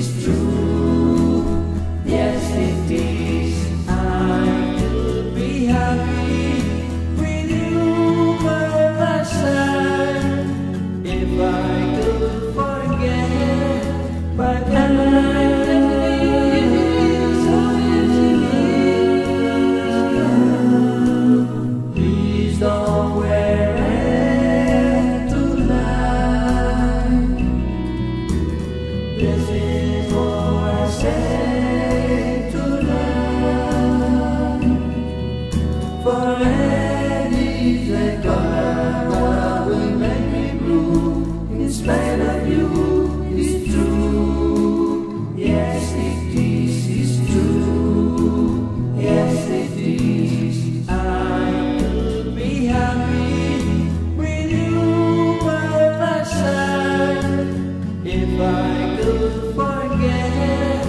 is true. Yes, it is. I will be happy with you by my side. If I could forget, but I please don't wear it. This is what I say tonight. For red is the color that will make me blue. In spite of you, it's true. Yes, it is, it's true. Yes, it is. I will be happy with you by my side. If I forget,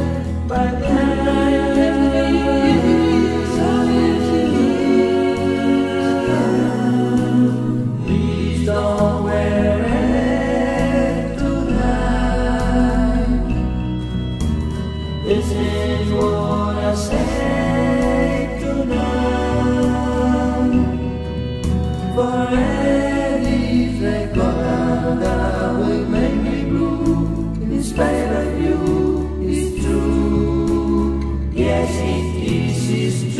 but then I will. Please don't wear it tonight. This is what I say tonight. For red is the color that will make me blue. In spite of you, it's true. Yes, it is.